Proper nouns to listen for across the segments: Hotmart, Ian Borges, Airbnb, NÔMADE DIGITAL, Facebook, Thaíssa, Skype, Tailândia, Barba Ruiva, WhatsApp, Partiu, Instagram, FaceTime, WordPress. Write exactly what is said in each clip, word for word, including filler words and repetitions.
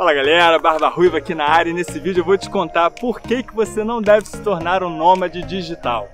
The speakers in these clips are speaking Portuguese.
Fala galera, Barba Ruiva aqui na área e nesse vídeo eu vou te contar por que que você não deve se tornar um nômade digital.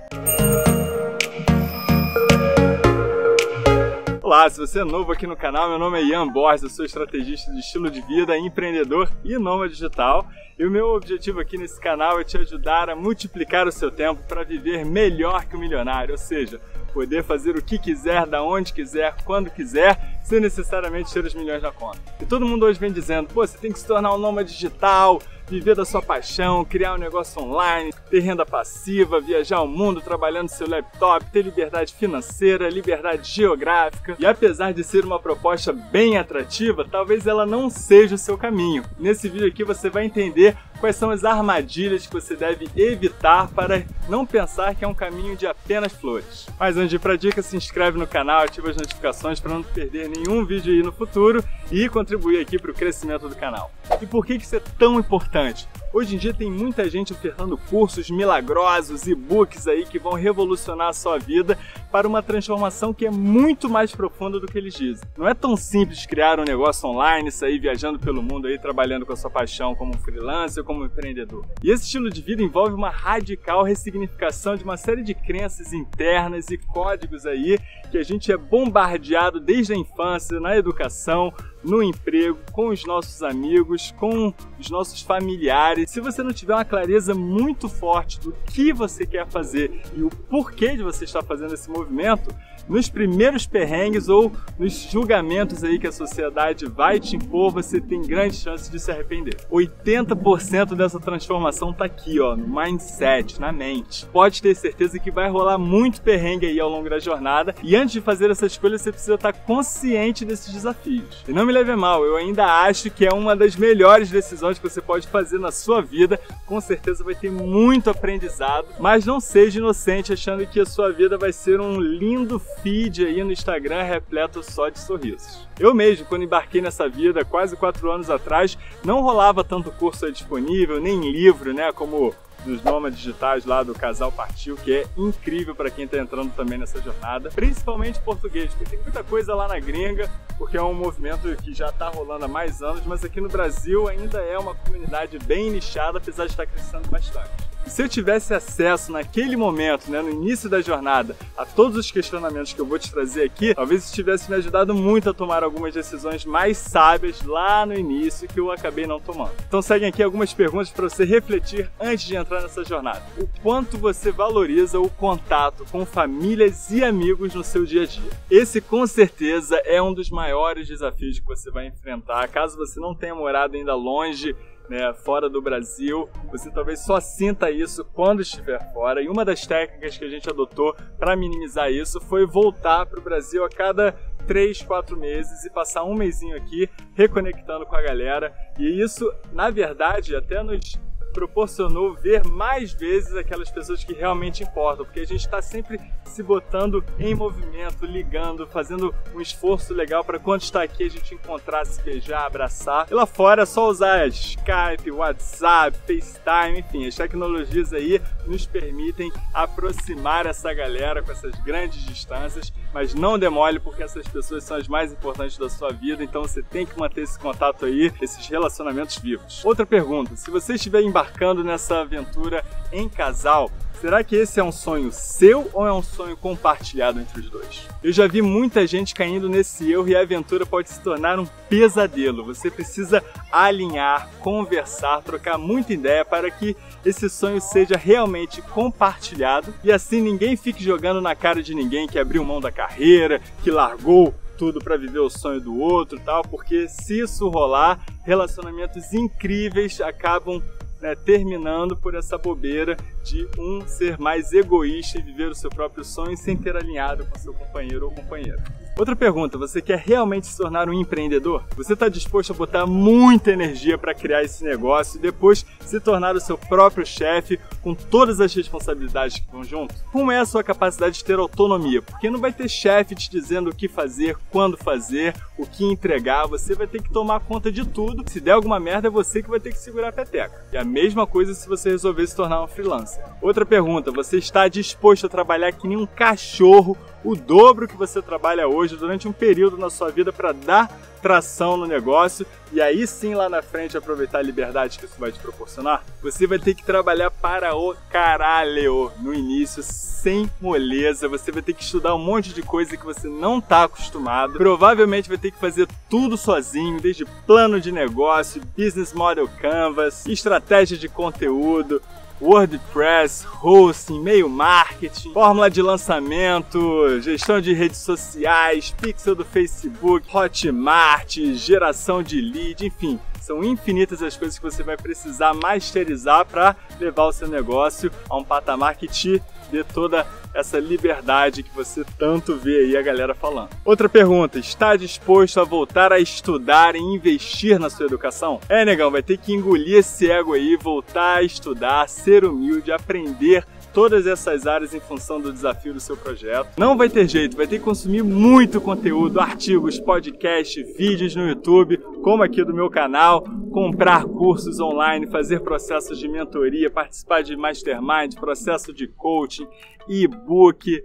Olá, se você é novo aqui no canal, meu nome é Ian Borges, eu sou estrategista de estilo de vida, empreendedor e nômade digital. E o meu objetivo aqui nesse canal é te ajudar a multiplicar o seu tempo para viver melhor que o milionário, ou seja, poder fazer o que quiser, da onde quiser, quando quiser, sem necessariamente ter os milhões na conta. E todo mundo hoje vem dizendo, pô, você tem que se tornar um nômade digital, viver da sua paixão, criar um negócio online, ter renda passiva, viajar o mundo trabalhando no seu laptop, ter liberdade financeira, liberdade geográfica. E apesar de ser uma proposta bem atrativa, talvez ela não seja o seu caminho. Nesse vídeo aqui você vai entender quais são as armadilhas que você deve evitar para não pensar que é um caminho de apenas flores. Mas antes de ir para a dica, se inscreve no canal, ativa as notificações para não perder nenhum vídeo aí no futuro e contribuir aqui para o crescimento do canal. E por que isso é tão importante? Hoje em dia tem muita gente ofertando cursos milagrosos, e-books aí que vão revolucionar a sua vida para uma transformação que é muito mais profunda do que eles dizem. Não é tão simples criar um negócio online, sair viajando pelo mundo aí, trabalhando com a sua paixão como freelancer, como empreendedor. E esse estilo de vida envolve uma radical ressignificação de uma série de crenças internas e códigos aí que a gente é bombardeado desde a infância, na educação, no emprego, com os nossos amigos, com os nossos familiares. Se você não tiver uma clareza muito forte do que você quer fazer e o porquê de você estar fazendo esse movimento, nos primeiros perrengues ou nos julgamentos aí que a sociedade vai te impor, você tem grandes chances de se arrepender. oitenta por cento dessa transformação tá aqui, ó, no mindset, na mente. Pode ter certeza que vai rolar muito perrengue aí ao longo da jornada e antes de fazer essa escolha você precisa estar consciente desses desafios. E não me leve a mal, eu ainda acho que é uma das melhores decisões que você pode fazer na sua vida, com certeza vai ter muito aprendizado, mas não seja inocente achando que a sua vida vai ser um lindo feed aí no Instagram repleto só de sorrisos. Eu mesmo, quando embarquei nessa vida quase quatro anos atrás, não rolava tanto curso aí disponível, nem livro, né, como dos nômades digitais lá do casal Partiu, que é incrível para quem está entrando também nessa jornada, principalmente português, porque tem muita coisa lá na gringa, porque é um movimento que já está rolando há mais anos, mas aqui no Brasil ainda é uma comunidade bem nichada, apesar de estar crescendo bastante. Se eu tivesse acesso naquele momento, né, no início da jornada, a todos os questionamentos que eu vou te trazer aqui, talvez isso tivesse me ajudado muito a tomar algumas decisões mais sábias lá no início que eu acabei não tomando. Então seguem aqui algumas perguntas para você refletir antes de entrar nessa jornada. O quanto você valoriza o contato com famílias e amigos no seu dia a dia? Esse com certeza é um dos maiores desafios que você vai enfrentar, caso você não tenha morado ainda longe, né, fora do Brasil, você talvez só sinta isso quando estiver fora. E uma das técnicas que a gente adotou para minimizar isso foi voltar para o Brasil a cada três, quatro meses e passar um mesinho aqui reconectando com a galera. E isso, na verdade, até nos proporcionou ver mais vezes aquelas pessoas que realmente importam, porque a gente está sempre se botando em movimento, ligando, fazendo um esforço legal para quando está aqui a gente encontrar, se beijar, abraçar. E lá fora é só usar Skype, WhatsApp, FaceTime, enfim, as tecnologias aí nos permitem aproximar essa galera com essas grandes distâncias, mas não demore porque essas pessoas são as mais importantes da sua vida, então você tem que manter esse contato aí, esses relacionamentos vivos. Outra pergunta, se você estiver embarcando Embarcando nessa aventura em casal, será que esse é um sonho seu ou é um sonho compartilhado entre os dois? Eu já vi muita gente caindo nesse erro e a aventura pode se tornar um pesadelo. Você precisa alinhar, conversar, trocar muita ideia para que esse sonho seja realmente compartilhado e assim ninguém fique jogando na cara de ninguém que abriu mão da carreira, que largou tudo para viver o sonho do outro, tal, porque se isso rolar, relacionamentos incríveis acabam, né, terminando por essa bobeira de um ser mais egoísta e viver o seu próprio sonho sem ter alinhado com seu companheiro ou companheira. Outra pergunta, você quer realmente se tornar um empreendedor? Você está disposto a botar muita energia para criar esse negócio e depois se tornar o seu próprio chefe com todas as responsabilidades que vão junto? Como é a sua capacidade de ter autonomia? Porque não vai ter chefe te dizendo o que fazer, quando fazer, o que entregar, você vai ter que tomar conta de tudo. Se der alguma merda, é você que vai ter que segurar a peteca. E a mesma coisa se você resolver se tornar um freelancer. Outra pergunta, você está disposto a trabalhar que nem um cachorro o dobro que você trabalha hoje durante um período na sua vida para dar tração no negócio e aí sim lá na frente aproveitar a liberdade que isso vai te proporcionar, você vai ter que trabalhar para o caralho no início, sem moleza, você vai ter que estudar um monte de coisa que você não está acostumado, provavelmente vai ter que fazer tudo sozinho, desde plano de negócio, business model canvas, estratégia de conteúdo, WordPress, hosting, e-mail marketing, fórmula de lançamento, gestão de redes sociais, pixel do Facebook, Hotmart, geração de lead, enfim. São infinitas as coisas que você vai precisar masterizar para levar o seu negócio a um patamar que te dê toda essa liberdade que você tanto vê aí a galera falando. Outra pergunta, está disposto a voltar a estudar e investir na sua educação? É, negão, vai ter que engolir esse ego aí, voltar a estudar, ser humilde, aprender todas essas áreas em função do desafio do seu projeto. Não vai ter jeito, vai ter que consumir muito conteúdo, artigos, podcast, vídeos no YouTube, como aqui do meu canal, comprar cursos online, fazer processos de mentoria, participar de mastermind, processo de coaching, e-book,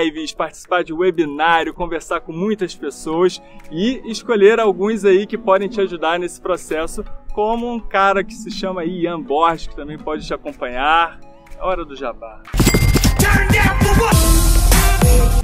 lives, participar de webinário, conversar com muitas pessoas e escolher alguns aí que podem te ajudar nesse processo, como um cara que se chama Ian Borges, que também pode te acompanhar. Hora do jabá.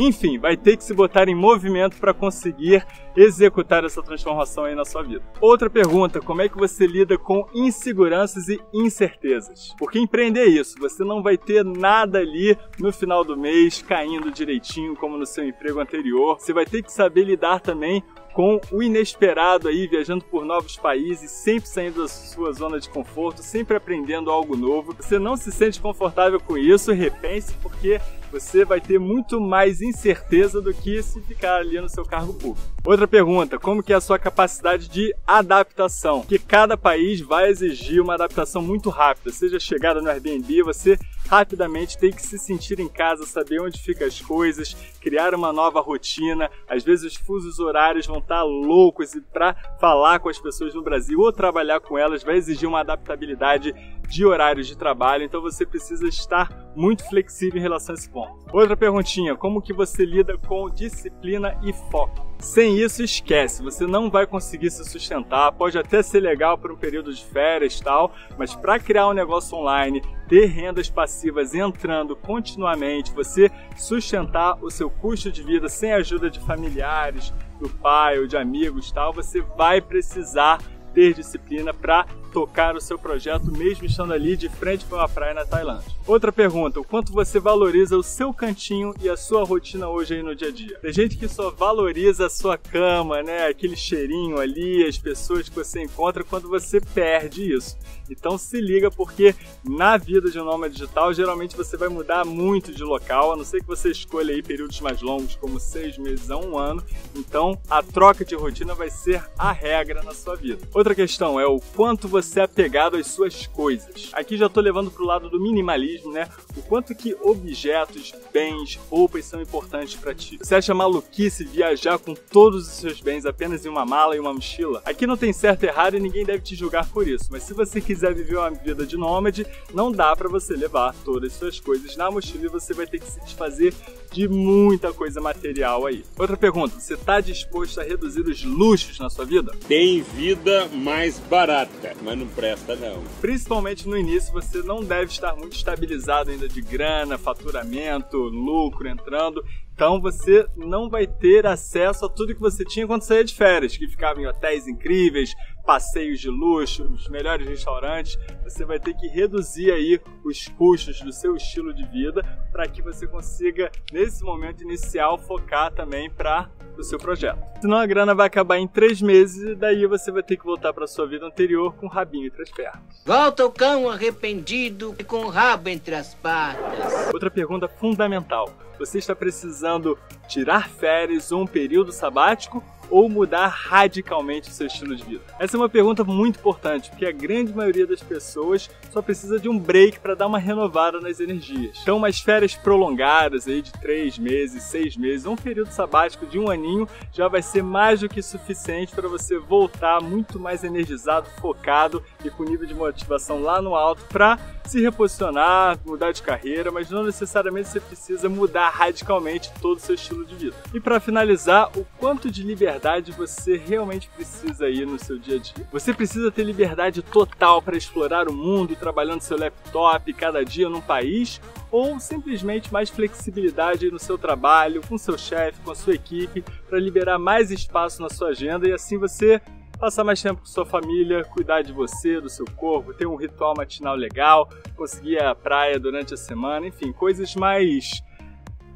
Enfim, vai ter que se botar em movimento para conseguir executar essa transformação aí na sua vida. Outra pergunta, como é que você lida com inseguranças e incertezas? Porque empreender é isso, você não vai ter nada ali no final do mês caindo direitinho como no seu emprego anterior. Você vai ter que saber lidar também com o inesperado aí, viajando por novos países, sempre saindo da sua zona de conforto, sempre aprendendo algo novo. Você não se sente confortável com isso, repense, porque você vai ter muito mais incerteza do que se ficar ali no seu cargo público. Outra pergunta, como que é a sua capacidade de adaptação? Que cada país vai exigir uma adaptação muito rápida, seja chegada no Airbnb, você rapidamente tem que se sentir em casa, saber onde ficam as coisas, criar uma nova rotina, às vezes os fusos horários vão estar loucos e para falar com as pessoas no Brasil ou trabalhar com elas vai exigir uma adaptabilidade de horários de trabalho, então você precisa estar muito flexível em relação a esse ponto. Outra perguntinha, como que você lida com disciplina e foco? Sem isso, esquece, você não vai conseguir se sustentar, pode até ser legal para um período de férias e tal, mas para criar um negócio online, ter rendas passivas entrando continuamente, você sustentar o seu custo de vida sem a ajuda de familiares, do pai ou de amigos e tal, você vai precisar ter disciplina para tocar o seu projeto mesmo estando ali de frente para uma praia na Tailândia. Outra pergunta, o quanto você valoriza o seu cantinho e a sua rotina hoje aí no dia a dia? Tem gente que só valoriza a sua cama, né? Aquele cheirinho ali, as pessoas que você encontra, quando você perde isso. Então se liga, porque na vida de um nômade digital, geralmente você vai mudar muito de local, a não ser que você escolha aí períodos mais longos, como seis meses a um ano. Então a troca de rotina vai ser a regra na sua vida. Outra questão é o quanto você Você é apegado às suas coisas. Aqui já estou levando para o lado do minimalismo, né? O quanto que objetos, bens, roupas são importantes para ti. Você acha maluquice viajar com todos os seus bens apenas em uma mala e uma mochila? Aqui não tem certo e errado e ninguém deve te julgar por isso, mas se você quiser viver uma vida de nômade, não dá para você levar todas as suas coisas na mochila e você vai ter que se desfazer de muita coisa material aí. Outra pergunta, você está disposto a reduzir os luxos na sua vida? Tem vida mais barata, mas não presta não. Principalmente no início, você não deve estar muito estabilizado ainda de grana, faturamento, lucro entrando. Então você não vai ter acesso a tudo que você tinha quando saía de férias, que ficava em hotéis incríveis, passeios de luxo, os melhores restaurantes. Você vai ter que reduzir aí os custos do seu estilo de vida para que você consiga, nesse momento inicial, focar também para o seu projeto. Senão a grana vai acabar em três meses e daí você vai ter que voltar para a sua vida anterior com o rabinho entre as pernas. Volta o cão arrependido e com o rabo entre as patas. Outra pergunta fundamental. Você está precisando tirar férias ou um período sabático ou mudar radicalmente o seu estilo de vida? Essa é uma pergunta muito importante, porque a grande maioria das pessoas só precisa de um break para dar uma renovada nas energias. Então, umas férias prolongadas aí de três meses, seis meses, um período sabático de um aninho já vai ser mais do que suficiente para você voltar muito mais energizado, focado e com nível de motivação lá no alto para se reposicionar, mudar de carreira, mas não necessariamente você precisa mudar radicalmente todo o seu estilo de vida. E para finalizar, o quanto de liberdade liberdade você realmente precisa aí no seu dia a dia. Você precisa ter liberdade total para explorar o mundo, trabalhando seu laptop cada dia num país, ou simplesmente mais flexibilidade no seu trabalho, com seu chefe, com a sua equipe, para liberar mais espaço na sua agenda e assim você passar mais tempo com sua família, cuidar de você, do seu corpo, ter um ritual matinal legal, conseguir a praia durante a semana, enfim, coisas mais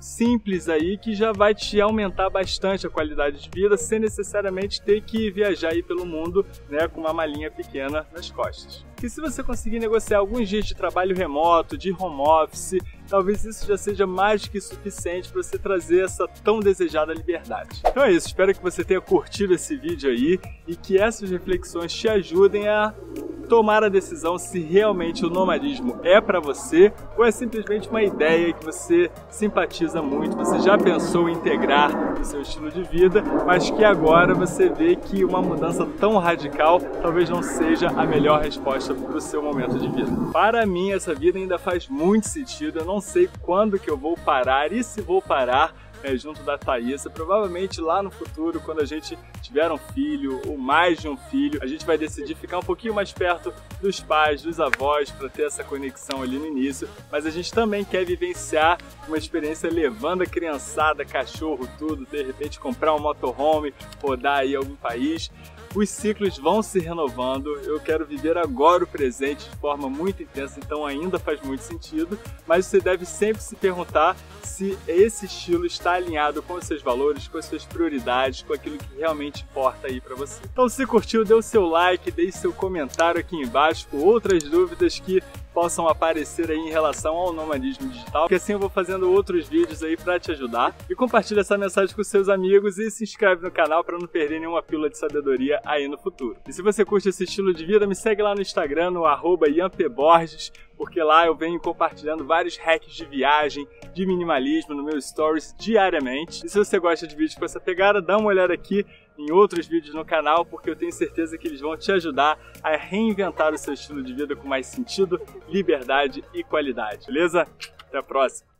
simples aí que já vai te aumentar bastante a qualidade de vida sem necessariamente ter que viajar aí pelo mundo, né, com uma malinha pequena nas costas. E se você conseguir negociar alguns dias de trabalho remoto, de home office, talvez isso já seja mais que suficiente para você trazer essa tão desejada liberdade. Então é isso, espero que você tenha curtido esse vídeo aí e que essas reflexões te ajudem a tomar a decisão se realmente o nomadismo é para você ou é simplesmente uma ideia que você simpatiza muito, você já pensou em integrar no seu estilo de vida, mas que agora você vê que uma mudança tão radical talvez não seja a melhor resposta para o seu momento de vida. Para mim, essa vida ainda faz muito sentido, eu não sei quando que eu vou parar e se vou parar, né, junto da Thaíssa, provavelmente lá no futuro, quando a gente tiver um filho ou mais de um filho, a gente vai decidir ficar um pouquinho mais perto dos pais, dos avós, para ter essa conexão ali no início, mas a gente também quer vivenciar uma experiência levando a criançada, cachorro, tudo, de repente comprar um motorhome, rodar aí algum país. Os ciclos vão se renovando, eu quero viver agora o presente de forma muito intensa, então ainda faz muito sentido, mas você deve sempre se perguntar se esse estilo está alinhado com os seus valores, com as suas prioridades, com aquilo que realmente importa aí para você. Então se curtiu, dê o seu like, deixe seu comentário aqui embaixo com outras dúvidas que possam aparecer aí em relação ao nomadismo digital, porque assim eu vou fazendo outros vídeos aí para te ajudar. E compartilha essa mensagem com seus amigos e se inscreve no canal para não perder nenhuma pílula de sabedoria aí no futuro. E se você curte esse estilo de vida, me segue lá no Instagram, no arroba Ian Borges, porque lá eu venho compartilhando vários hacks de viagem, de minimalismo no meu stories diariamente. E se você gosta de vídeos com essa pegada, dá uma olhada aqui em outros vídeos no canal, porque eu tenho certeza que eles vão te ajudar a reinventar o seu estilo de vida com mais sentido, liberdade e qualidade, beleza? Até a próxima!